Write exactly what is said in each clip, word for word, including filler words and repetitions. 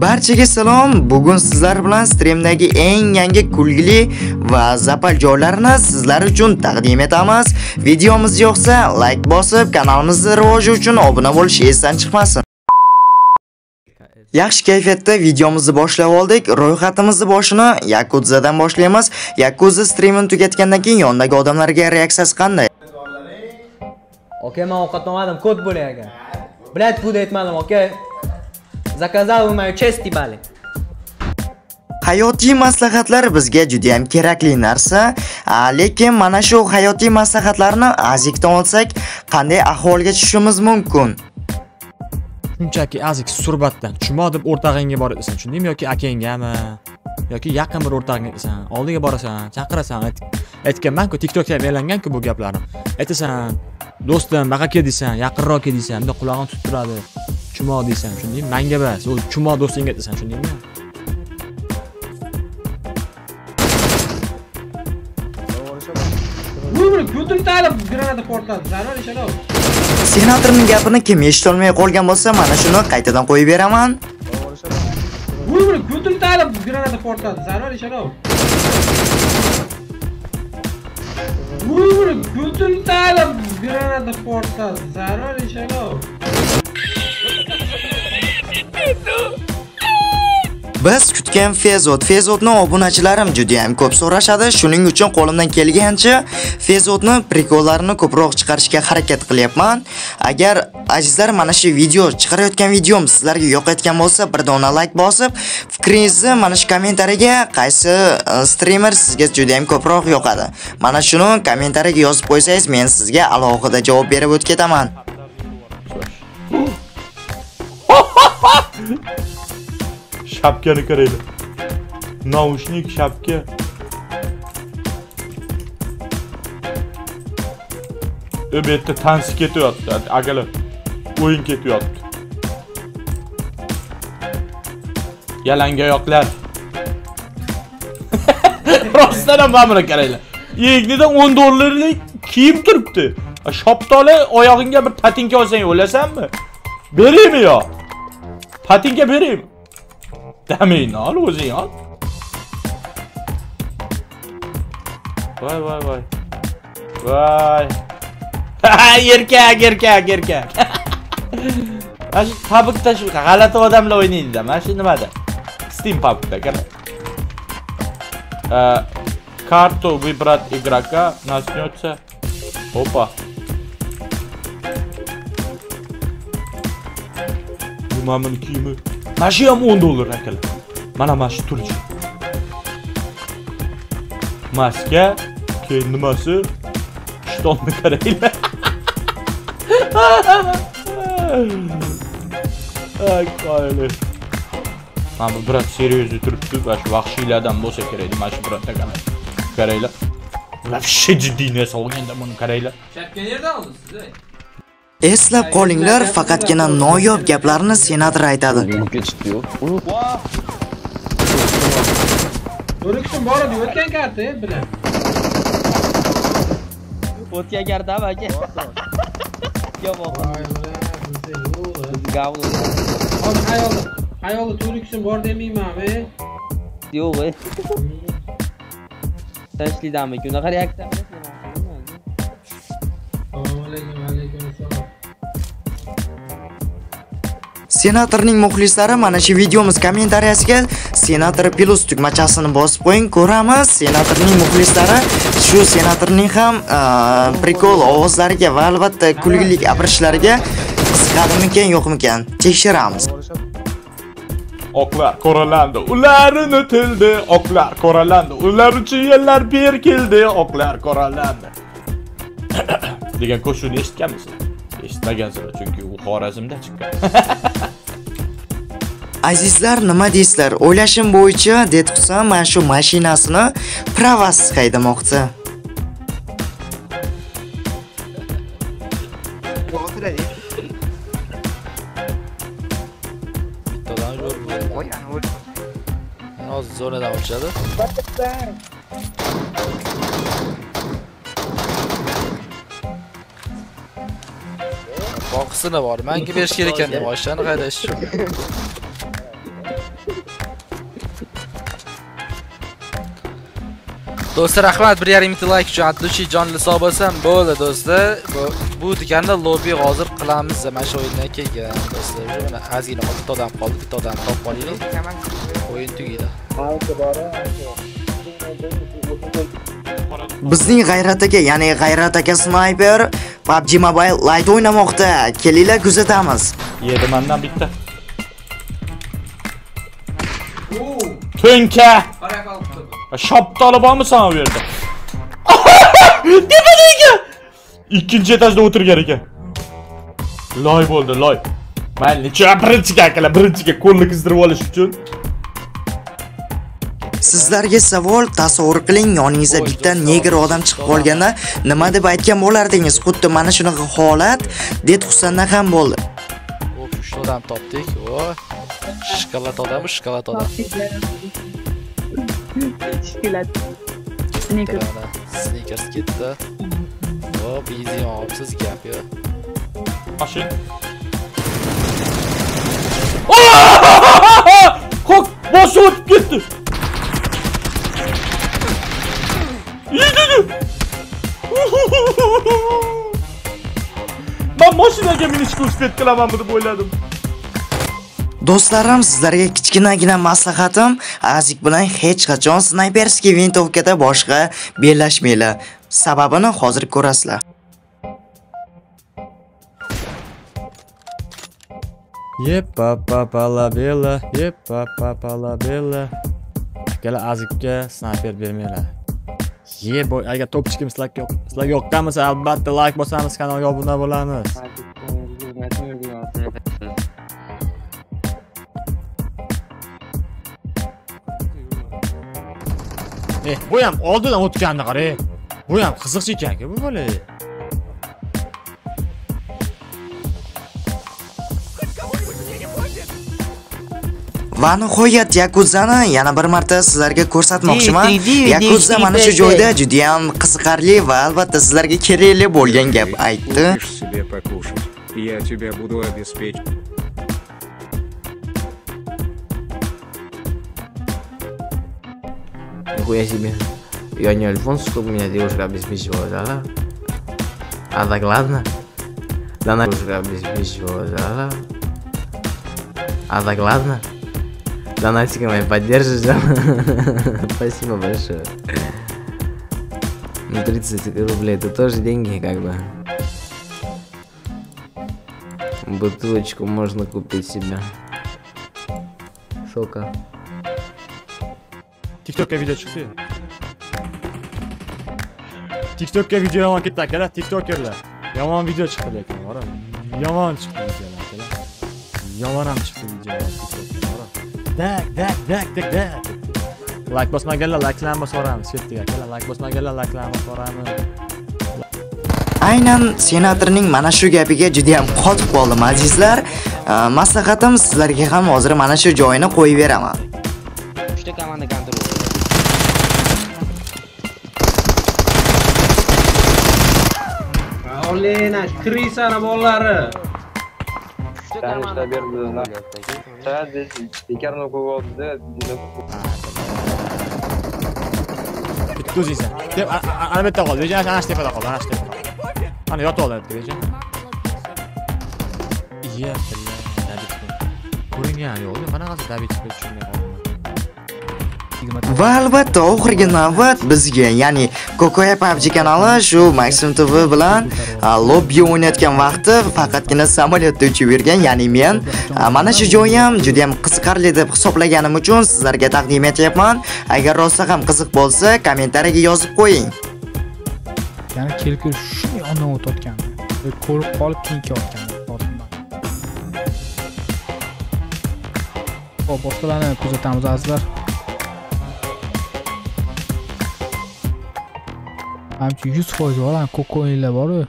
Barchaga salom. Bugun sizlar bilan streamdagi eng yangi kulgili va zapal joylarini sizlar uchun taqdim etamiz. Videomiz yoqsa like bosib, kanalimizni rivoji uchun obuna bo'lish esdan chiqmasin. Yaxshi kayfiyatda videomizni boshlab oldik. Ro'yxatimizni boshini Yakuzadan boshlaymiz. Yakuza streamini tugatgandan keyin yondagi odamlarga reaksiyasi qanday? Okay, men ovqat olmadim, kod bo'lagan. Blat bu da etmadim, okay? Zakazal moyu chesti bali. Hayotiy maslahatlar bizga juda ham kerakli narsa, lekin mana shu hayotiy maslahatlarni azikdan olsak, qanday ahvolga tushishimiz mumkin? Shunchaki azik surbatdan, chuma deb o'rtog'ingga borasan, tushundingmi yoki akangami? Yoki yaqin bir o'rtog'ingsan, oldiga borasan, chaqirasan, aytganman-ku, TikTokda e'langan-ku bu gaplarni. Aytasan, do'stim, baqa kedisan, yaqinroq kedisan, unda quloqini tutib turadi. Chumo deysan, shundaymi? Menga bas, o'z chumo do'stingga deysan, shundaymi? Bular ko'tib talib granata portladi, zarur ishalo. Senatorning gapini kim eshitolmay qolgan bo'lsa, mana shuni qaytadan qo'yib beraman. Bular ko'tib talib granata portladi, zarur ishalo. Bular ko'tib talib granata portladi, zarur ishalo. Biz kutgan Fezot, Fezotni obunachilarim juda ham ko'p so'rashadi. Shuning uchun qo'limdan kelgancha Fezotni prikollarini ko'proq chiqarishga harakat qilyapman. Agar azizlar mana shu video chiqarayotgan videom sizlarga yoqayotgan bo'lsa, bir dona like bosib, fikringizni mana shu kommentariyaga qaysi streamer sizga juda ham ko'proq yoqadi, mana shuni kommentariyaga yozib qo'ysangiz, men sizga alohida javob berib o'tib ketaman. Şapkanı karayla. Naushnik şapka. Öbette tansi ketiyor attı. Agalar oyun ketiyor attı. Yalanga yoklar. Rostlanam bamra karayla. Yegniden o'n dollarlik kiyim turibdi. Shoptali oyog'ingga bir patinka olsang o'lasanmi? Beraymi yo? Patinka beraymi? Demeyin al o'zing al. Vay vay vay. Vay. Erkak erkak erkak. Mana shu pubgda shu g'alati odamlar o'ynaydi. Mana shu nimada? Steam pubgda kana. Э, карту выбрать игрока начнётся. Опа. Mamın kiyimi. Maşiyam o'n dollar akala. Mana mash turchi. Maska, keyin nimasi? Ishtonni qaraylar. Ay qoyli. Mana bu brat seriozda turibdi, va shu vahshiylardan bo'lsa kerak, mana shu brat akala. Qaraylar. Ular shiddiy narsa olganda buni qaraylar. Chapka yerdan oldingiz siz? Eslab qolinglar, faqatgina noyob gaplarni senator aytadi. O'rikishim bor edi, o'tgan karta bilan. O'tgan karta aka. Yo'q. Gavlo. Hozir hayol, hayol o'rikishim bor demayman-mi? Yo'q. Tashlidammi? Unaqa reaksiya bilasizmi? Assalomu alaykum, alaykum assalom. Senatorning muxlislari mana shu videomiz kommentariyasiga senator plus tugmachasini bosib qo'ying, ko'ramiz. Senatorning muxlislari shu senatorning ham prikol ovozlariga va albatta kulgilik abrishlarga qiziqadimikan, yo'qmikan tekshiramiz. Oqlar qoralandi, ular unutildi. Oqlar qoralandi, ular uchun yillar berkildi. Oqlar qoralandi. Degan qo'shiqni eshitganmisiz? Eshitmagansiz, chunki u Xorazmda chiqqan. Azizlar, nima deysizlar? O'ylashim bo'yicha Detxon mana shu mashinasini pravasiz haydamoqchi. Bittadan yo'l qo'ygan. Hozir zonadan o'chadi. Boqisini bor. Menga berish kerak ekan, boshini qaydash. Do'stlar rahmat, bir yarim ming like uchun atluchi jonli hisob bo'lsam bo'ldi do'stlar. Bu deganda lobby hozir qilamiz mana shu o'yindan keyin do'stlar. Mana azgina bitta odam qoldi, bitta odam topib olaylik. O'yin tugaydi. Bizning G'ayrat aka, ya'ni G'ayrat aka sniper P U B G Mobile Lite o'ynamoqda. Kelinglar kuzatamiz. yedi mandan bitta. Tönke! Şaptalı var mı sana bu yerde? Dibideki! İkinci etajda otur gereken. Live oldu live. Ben ne çoğun birinci kakala birinci kakala kolunu kızdırıp alış için. Sizlarga savol, tasavvur qiling, yoningizda bitta negr odam chiqib qolganda nima deb aytgan bo'lardingiz? Xuddi mana shunaqa holat Det Husandan ham bo'ldi. Hop, uch odam topdik. Voy. Shokolad odami, shokolad odam. Shokolad. Snickers. Snickers ketdi. Hop, easy o'psiz gap yo. Mashin. Ko'k boshib o'tib ketdi. Ben maşinaga minish ko'rsatib kelaman deb o'yladim. Do'stlarim, sizlarga kichkinagina maslahatim, azik bilan hech qachon snayperskiy vintovkada boshqa bellashmanglar. Sababini hozir ko'rasizlar. Yeppa papa la bella, yeppa papa la bella. Gala azikka snayper bermanglar. Ye boy, agar top chikim sizlar yo'q. Sizlar yoqqanmiz, albatta like bosamiz, kanalga obuna bo'lamiz. Eh, bu ham oldidan o'tganini qarang. Bu ham qiziqchi ekan-ku bu bola. Va nihoyat Yakuzani yana bir marta sizlarga ko'rsatmoqchiman. Yakuza mana shu joyda juda ham qiziqarli va albatta sizlarga kerakli bo'lgan gap aytdi. Я тебе Я не Альфонс, чтобы меня девушка обеспечивала, да? А так ладно. Да она девушка обеспечивала, да? А так ладно. Донатиками поддержишь, да? Спасибо большое. Ну тридцать рублей, это тоже деньги, как бы. Бутылочку можно купить себе. Сока. Тиктокка видео чықты. Тиктокка видео яман кетті әкелі, тиктокерлер. Яман видео чықты лекен, ора. Яман чықты видео әкелі. Яман чықты видео әкелі, ора. Dak dak dak dak dak. Like bosmaganlar like'lanib so'ramiz. Ketdik akalar, like bosmaganlar like'lanib so'ramiz. Aynan senatorning mana shu gapiga juda ham qotib qoldim azizlar. Maslahatim sizlarga ham hozir mana shu joyini qo'yib beraman. Uchta komanda kontrol. Olena, Krisa bollari. Uchta komanda berdilar. Sadece dikarını kovaldı da bitti uzun sen. Anamette kaldı, vereceğin anaç tepede kaldı, anaç tepede kaldı. Hani yatı oldu hep vereceğin. İyi yaptı lan, davet mi? Kurun yani oldu, bana kalsın davet mi? Va albatta oxirgi navbat bizga, ya'ni Kokoya P U B G kanali shu Maxim T V bilan lobby o'ynayotgan vaqti faqatgina samolyotda uchib yurgan, ya'ni men mana shu joyi ham juda ham qiziqarli deb hisoblaganim uchun sizlarga taqdim etyapman. Agar rosa ham qiziq bo'lsa, kommentariyaga yozib qo'ying. Ya'ni kelkur shunday ondan o'tayotgan va ko'rib qolib tinkayotgan botimman. Xo'p, boshqalarni kuzatamiz azizlar. Hamchi yuz foiz olan kokoylar bor-ku.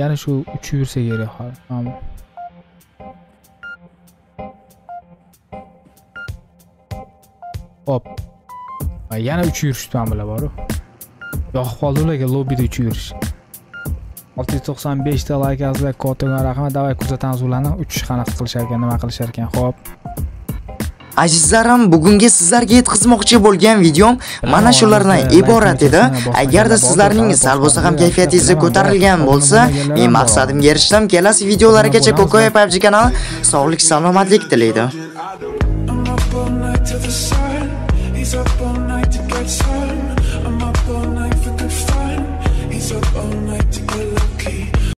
Ya'ni shu uchib yursa kerak hali. Ham. Hop. Va yana uchib yurishdan bilar bor-ku. Yo'q, hozirlarga lobbyda uchib yurish. olti yuz to'qson besh ta like azizlar, kotiga rahmat. Davay kuzatamiz ularni uchish qanaqa qilishar ekan, nima qilishar ekan. Hop. Azizlarim, bugüngi sizlarga yetkazmoqchi bo'lgan videom mana shulardan iborat edi. Agarda sizlarning sal bo'lsa ham kayfiyatingiz ko'tarilgan bo'lsa, men maqsadimga erishdim. Kelasi videolargacha Kokoya P U B G kanali sog'lik, salomatlik tilaydi.